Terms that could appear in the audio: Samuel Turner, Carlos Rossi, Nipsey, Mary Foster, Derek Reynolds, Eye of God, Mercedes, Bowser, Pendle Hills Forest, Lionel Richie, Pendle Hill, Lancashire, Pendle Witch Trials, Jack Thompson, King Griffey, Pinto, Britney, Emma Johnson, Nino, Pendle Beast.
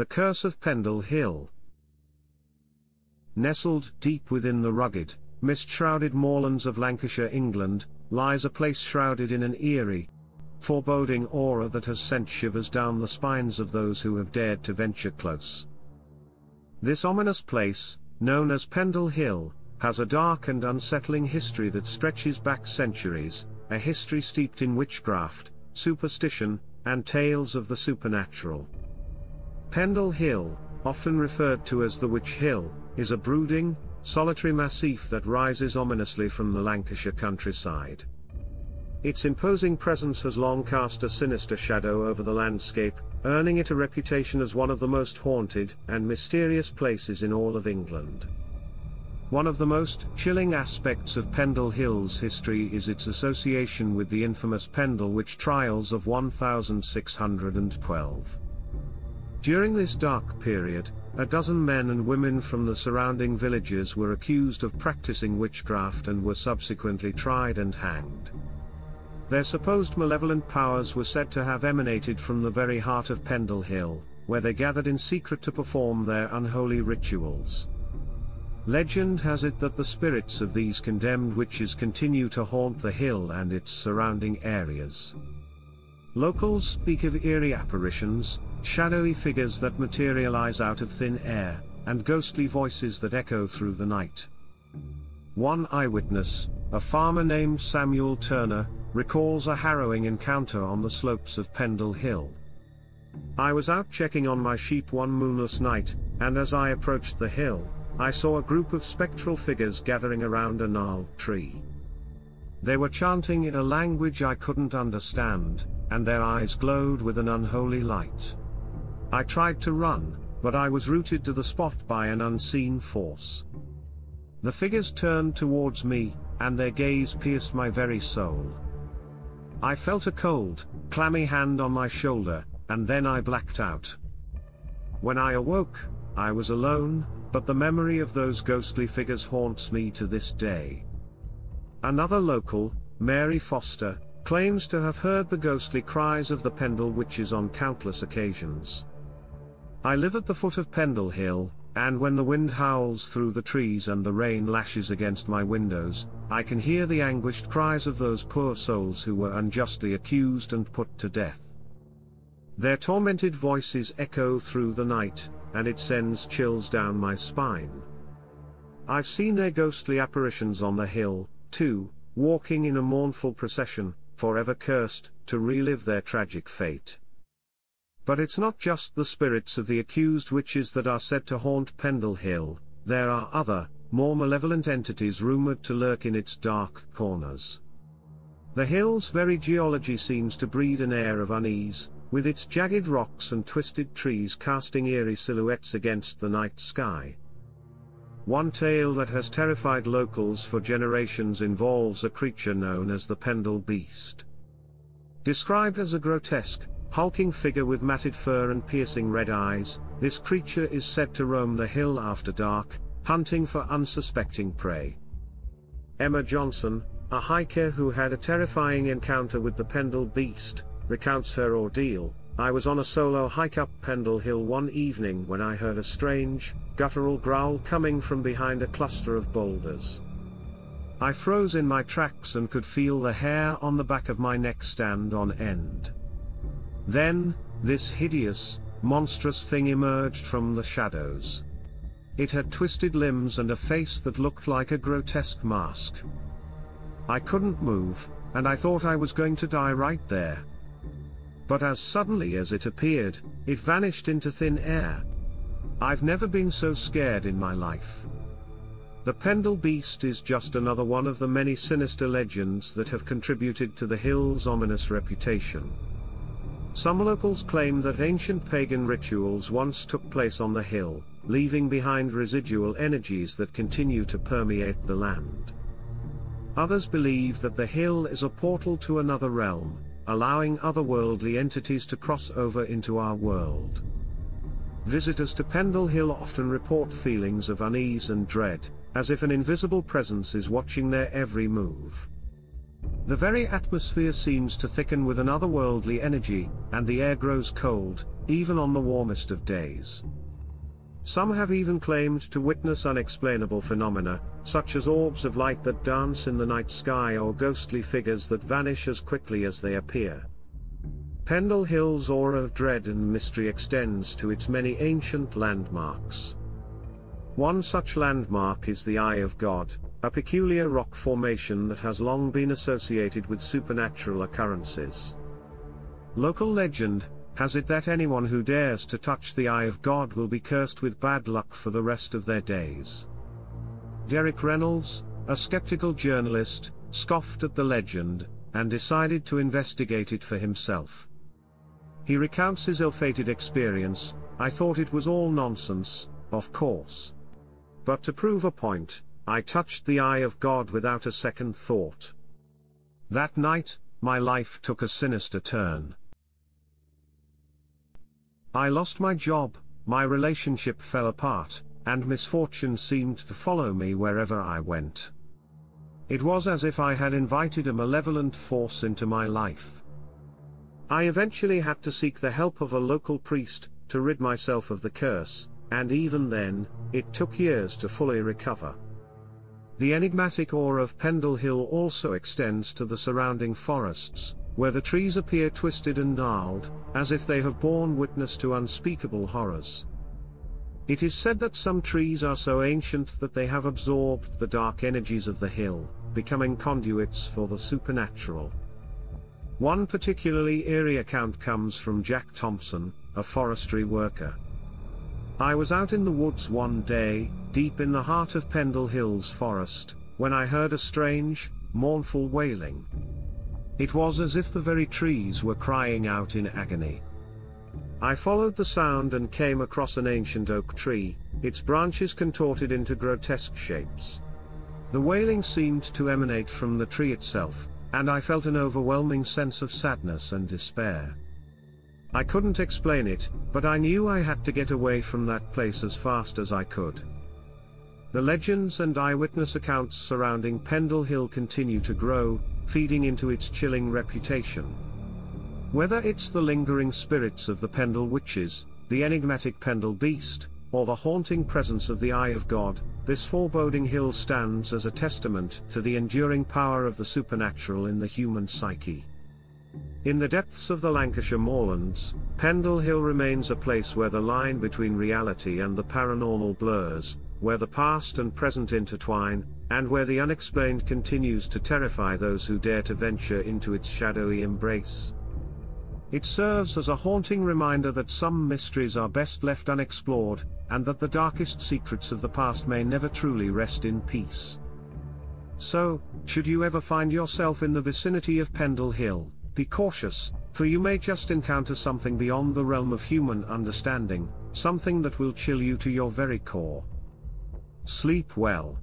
The Curse of Pendle Hill. Nestled deep within the rugged, mist-shrouded moorlands of Lancashire, England, lies a place shrouded in an eerie, foreboding aura that has sent shivers down the spines of those who have dared to venture close. This ominous place, known as Pendle Hill, has a dark and unsettling history that stretches back centuries, a history steeped in witchcraft, superstition, and tales of the supernatural. Pendle Hill, often referred to as the Witch Hill, is a brooding, solitary massif that rises ominously from the Lancashire countryside. Its imposing presence has long cast a sinister shadow over the landscape, earning it a reputation as one of the most haunted and mysterious places in all of England. One of the most chilling aspects of Pendle Hill's history is its association with the infamous Pendle Witch Trials of 1612. During this dark period, a dozen men and women from the surrounding villages were accused of practicing witchcraft and were subsequently tried and hanged. Their supposed malevolent powers were said to have emanated from the very heart of Pendle Hill, where they gathered in secret to perform their unholy rituals. Legend has it that the spirits of these condemned witches continue to haunt the hill and its surrounding areas. Locals speak of eerie apparitions, shadowy figures that materialize out of thin air, and ghostly voices that echo through the night. One eyewitness, a farmer named Samuel Turner, recalls a harrowing encounter on the slopes of Pendle Hill. "I was out checking on my sheep one moonless night, and as I approached the hill, I saw a group of spectral figures gathering around a gnarled tree. They were chanting in a language I couldn't understand, and their eyes glowed with an unholy light. I tried to run, but I was rooted to the spot by an unseen force. The figures turned towards me, and their gaze pierced my very soul. I felt a cold, clammy hand on my shoulder, and then I blacked out. When I awoke, I was alone, but the memory of those ghostly figures haunts me to this day." Another local, Mary Foster, claims to have heard the ghostly cries of the Pendle witches on countless occasions. "I live at the foot of Pendle Hill, and when the wind howls through the trees and the rain lashes against my windows, I can hear the anguished cries of those poor souls who were unjustly accused and put to death. Their tormented voices echo through the night, and it sends chills down my spine. I've seen their ghostly apparitions on the hill, too, walking in a mournful procession, forever cursed to relive their tragic fate." But it's not just the spirits of the accused witches that are said to haunt Pendle Hill. There are other, more malevolent entities rumored to lurk in its dark corners. The hill's very geology seems to breed an air of unease, with its jagged rocks and twisted trees casting eerie silhouettes against the night sky. One tale that has terrified locals for generations involves a creature known as the Pendle Beast. Described as a grotesque, hulking figure with matted fur and piercing red eyes, this creature is said to roam the hill after dark, hunting for unsuspecting prey. Emma Johnson, a hiker who had a terrifying encounter with the Pendle Beast, recounts her ordeal. "I was on a solo hike up Pendle Hill one evening when I heard a strange, guttural growl coming from behind a cluster of boulders. I froze in my tracks and could feel the hair on the back of my neck stand on end. Then, this hideous, monstrous thing emerged from the shadows. It had twisted limbs and a face that looked like a grotesque mask. I couldn't move, and I thought I was going to die right there. But as suddenly as it appeared, it vanished into thin air. I've never been so scared in my life." The Pendle Beast is just another one of the many sinister legends that have contributed to the hill's ominous reputation. Some locals claim that ancient pagan rituals once took place on the hill, leaving behind residual energies that continue to permeate the land. Others believe that the hill is a portal to another realm, allowing otherworldly entities to cross over into our world. Visitors to Pendle Hill often report feelings of unease and dread, as if an invisible presence is watching their every move. The very atmosphere seems to thicken with an otherworldly energy, and the air grows cold, even on the warmest of days. Some have even claimed to witness unexplainable phenomena, such as orbs of light that dance in the night sky or ghostly figures that vanish as quickly as they appear. Pendle Hill's aura of dread and mystery extends to its many ancient landmarks. One such landmark is the Eye of God, a peculiar rock formation that has long been associated with supernatural occurrences. Local legend has it that anyone who dares to touch the Eye of God will be cursed with bad luck for the rest of their days. Derek Reynolds, a skeptical journalist, scoffed at the legend, and decided to investigate it for himself. He recounts his ill-fated experience. "I thought it was all nonsense, of course. But to prove a point, I touched the Eye of God without a second thought. That night, my life took a sinister turn. I lost my job, my relationship fell apart, and misfortune seemed to follow me wherever I went. It was as if I had invited a malevolent force into my life. I eventually had to seek the help of a local priest to rid myself of the curse, and even then, it took years to fully recover." The enigmatic aura of Pendle Hill also extends to the surrounding forests, where the trees appear twisted and gnarled, as if they have borne witness to unspeakable horrors. It is said that some trees are so ancient that they have absorbed the dark energies of the hill, becoming conduits for the supernatural. One particularly eerie account comes from Jack Thompson, a forestry worker. "I was out in the woods one day, deep in the heart of Pendle Hills Forest, when I heard a strange, mournful wailing. It was as if the very trees were crying out in agony. I followed the sound and came across an ancient oak tree, its branches contorted into grotesque shapes. The wailing seemed to emanate from the tree itself, and I felt an overwhelming sense of sadness and despair. I couldn't explain it, but I knew I had to get away from that place as fast as I could." The legends and eyewitness accounts surrounding Pendle Hill continue to grow, feeding into its chilling reputation. Whether it's the lingering spirits of the Pendle witches, the enigmatic Pendle Beast, or the haunting presence of the Eye of God, this foreboding hill stands as a testament to the enduring power of the supernatural in the human psyche. In the depths of the Lancashire moorlands, Pendle Hill remains a place where the line between reality and the paranormal blurs, where the past and present intertwine, and where the unexplained continues to terrify those who dare to venture into its shadowy embrace. It serves as a haunting reminder that some mysteries are best left unexplored, and that the darkest secrets of the past may never truly rest in peace. So, should you ever find yourself in the vicinity of Pendle Hill, be cautious, for you may just encounter something beyond the realm of human understanding, something that will chill you to your very core. Sleep well.